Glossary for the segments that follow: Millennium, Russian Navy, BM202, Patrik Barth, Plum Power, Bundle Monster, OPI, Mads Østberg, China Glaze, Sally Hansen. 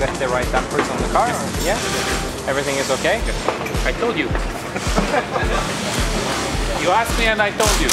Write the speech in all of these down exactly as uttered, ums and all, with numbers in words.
left the right dampers on the car? Yeah? Everything is okay? I told you. You asked me and I told you.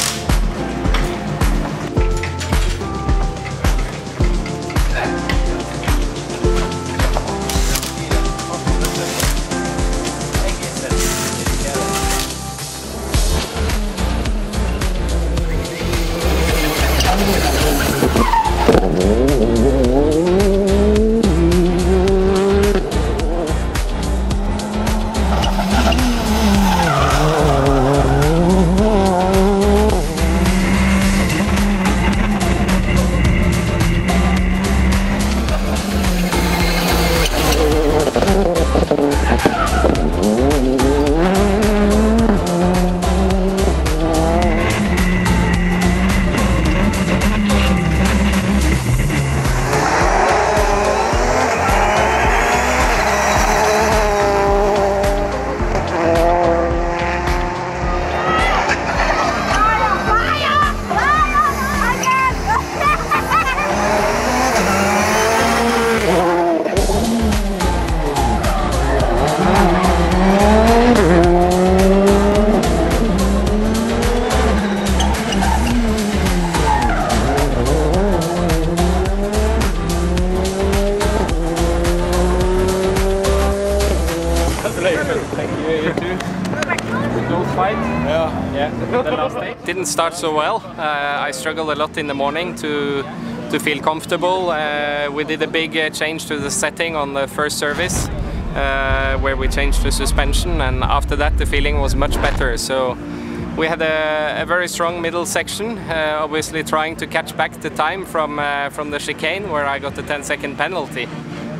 Didn't start so well. Uh, I struggled a lot in the morning to, to feel comfortable. Uh, we did a big uh, change to the setting on the first service uh, where we changed the suspension, and after that the feeling was much better. So we had a, a very strong middle section, uh, obviously trying to catch back the time from, uh, from the chicane where I got the ten second penalty.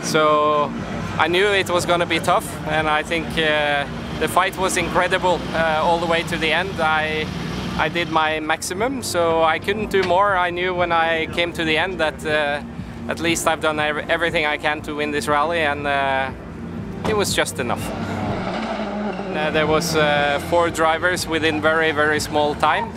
So I knew it was going to be tough, and I think uh, the fight was incredible uh, all the way to the end. I, I did my maximum, so I couldn't do more. I knew when I came to the end that uh, at least I've done everything I can to win this rally, and uh, it was just enough. Uh, there was uh, four drivers within very, very small time.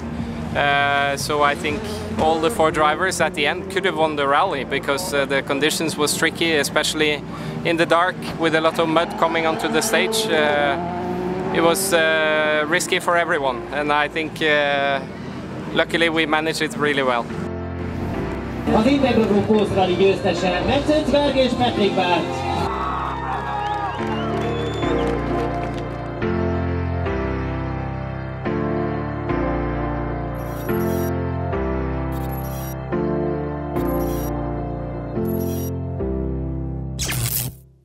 Uh, so I think all the four drivers at the end could have won the rally because uh, the conditions was tricky, especially in the dark with a lot of mud coming onto the stage. Uh, It was uh, risky for everyone, and I think uh, luckily we managed it really well. Az intergroup ausztrál győztese Mads Østberg és Patrik Barth.